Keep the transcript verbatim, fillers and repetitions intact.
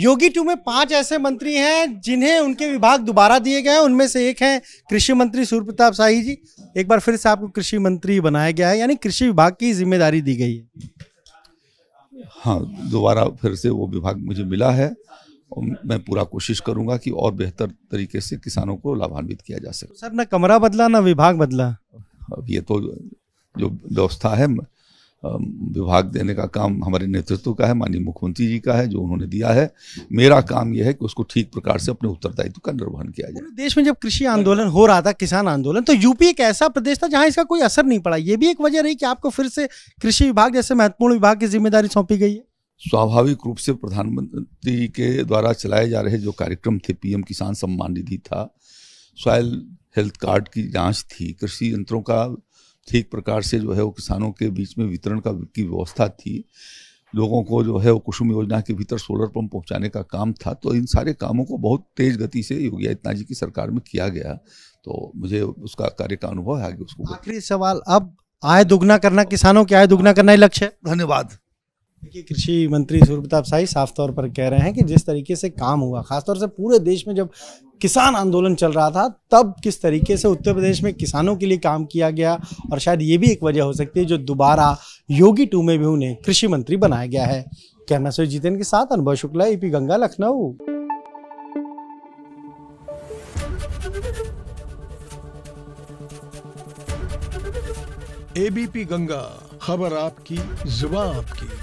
योगी to में पांच ऐसे मंत्री हैं जिन्हें उनके विभाग दोबारा दिए गए हैं। उनमें से एक हैं कृषि मंत्री सूर्य प्रताप शाही जी। एक बार फिर से आपको कृषि मंत्री बनाया गया है, यानी कृषि विभाग की जिम्मेदारी दी गई है। हाँ, दोबारा फिर से वो विभाग मुझे मिला है और मैं पूरा कोशिश करूंगा कि और बेहतर तरीके से किसानों को लाभान्वित किया जा सके। सर, ना कमरा बदला ना विभाग बदला। अब ये तो जो व्यवस्था है, विभाग देने का काम हमारे नेतृत्व का है, माननीय मुख्यमंत्री जी का है, जो उन्होंने दिया है। मेरा काम यह है कि उसको ठीक प्रकार से अपने उत्तरदायित्व का निर्वहन किया जाए। देश में जब कृषि आंदोलन हो रहा था, किसान आंदोलन, तो यूपी एक ऐसा प्रदेश था जहां इसका कोई असर नहीं पड़ा। ये भी एक वजह रही कि आपको फिर से कृषि विभाग जैसे महत्वपूर्ण विभाग की जिम्मेदारी सौंपी गई है। स्वाभाविक रूप से प्रधानमंत्री के द्वारा चलाए जा रहे जो कार्यक्रम थे, पीएम किसान सम्मान निधि था, सोइल हेल्थ कार्ड की जांच थी, कृषि यंत्रों का ठीक प्रकार से जो है वो किसानों के बीच में वितरण का की व्यवस्था थी, लोगों को जो है वो कुसुम योजना के भीतर सोलर पंप पहुंचाने का काम था। तो इन सारे कामों को बहुत तेज गति से योगी आदित्यनाथ जी की सरकार में किया गया। तो मुझे उसका कार्य का अनुभव है। आगे उसको आखिरी सवाल, अब आय दुगना करना, किसानों की आय दुगना करना ही लक्ष्य है। धन्यवाद। देखिए, कृषि मंत्री सूर्य प्रताप शाही साफ तौर पर कह रहे हैं कि जिस तरीके से काम हुआ, खासतौर से पूरे देश में जब किसान आंदोलन चल रहा था, तब किस तरीके से उत्तर प्रदेश में किसानों के लिए काम किया गया, और शायद ये भी एक वजह हो सकती है जो दोबारा योगी टू में भी उन्हें कृषि मंत्री बनाया गया है। कैमरा सोइल जितेंद्र के साथ अनुभा शुक्ला, एबीपी गंगा, लखनऊ। एबीपी गंगा, खबर आपकी, जुबान आपकी।